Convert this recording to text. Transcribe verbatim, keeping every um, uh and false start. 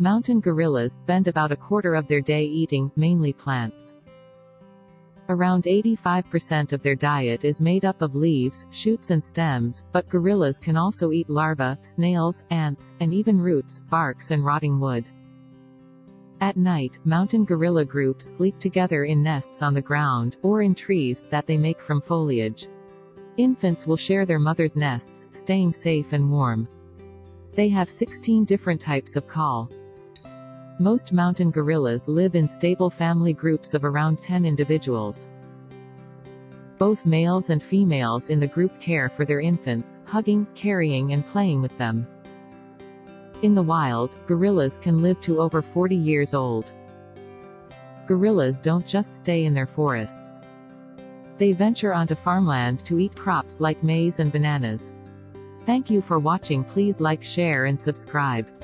Mountain gorillas spend about a quarter of their day eating, mainly plants. Around eighty-five percent of their diet is made up of leaves, shoots and stems, but gorillas can also eat larvae, snails, ants, and even roots, barks and rotting wood. At night, mountain gorilla groups sleep together in nests on the ground, or in trees, that they make from foliage. Infants will share their mother's nests, staying safe and warm. They have sixteen different types of call. Most mountain gorillas live in stable family groups of around ten individuals. Both males and females in the group care for their infants, hugging, carrying and playing with them. In the wild, gorillas can live to over forty years old. Gorillas don't just stay in their forests. They venture onto farmland to eat crops like maize and bananas. Thank you for watching. Please like, share and subscribe.